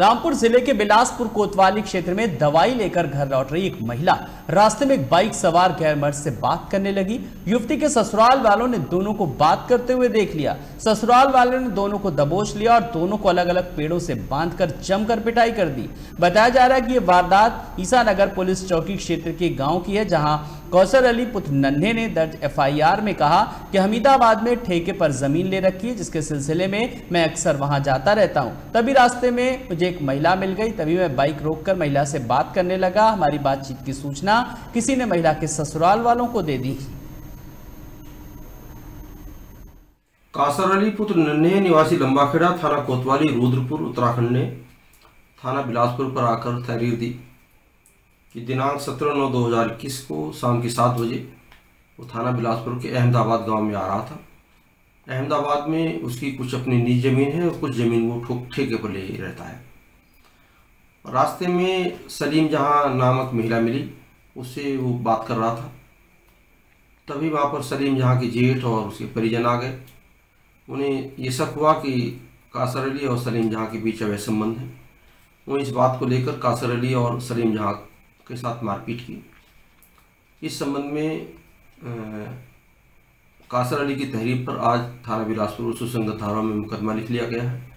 रामपुर जिले के बिलासपुर कोतवाली क्षेत्र में दवाई लेकर घर लौट रही एक महिला रास्ते में एक बाइक सवार गैर मर्द से बात करने लगी। युवती के ससुराल वालों ने दोनों को बात करते हुए देख लिया। ससुराल वालों ने दोनों को दबोच लिया और दोनों को अलग अलग पेड़ों से बांधकर जमकर पिटाई कर दी। बताया जा रहा है कि यह वारदात ईसानगर पुलिस चौकी क्षेत्र के गाँव की है, जहाँ कौसर अली पुत्र नन्हे ने दर्ज एफआईआर में कहा कि अहमदाबाद में ठेके पर जमीन ले रखी है, जिसके सिलसिले में मैं अक्सर वहां जाता रहता हूं। तभी रास्ते में मुझे एक महिला मिल गई, तभी मैं बाइक रोककर महिला से बात करने लगा। हमारी बातचीत की सूचना किसी ने महिला के ससुराल वालों को दे दी। कौसर अली पुत्र नन्हे निवासी लंबाखड़ा थाना कोतवाली रुद्रपुर उत्तराखंड ने थाना बिलासपुर पर आकर तहरीर दी कि दिनांक 17/9/2021 को शाम के 7 बजे वो थाना बिलासपुर के अहमदाबाद गांव में आ रहा था। अहमदाबाद में उसकी कुछ अपनी निजी ज़मीन है और कुछ ज़मीन वो ठेके पर ले रहता है। रास्ते में सलीम जहां नामक महिला मिली, उससे वो बात कर रहा था। तभी वहाँ पर सलीम जहां के जेठ और उसके परिजन आ गए। उन्हें ये शक हुआ कि कौसर अली और सलीम जहां के बीच अवैध संबंध है। वो इस बात को लेकर कौसर अली और सलीम जहां के साथ मारपीट की। इस संबंध में कौसर अली की तहरीर पर आज थाना बिलासपुर सुसंगत धाराओं में मुकदमा लिख लिया गया है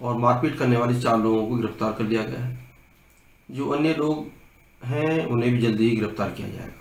और मारपीट करने वाले 4 लोगों को गिरफ्तार कर लिया गया है। जो अन्य लोग हैं उन्हें भी जल्दी ही गिरफ्तार किया जाएगा।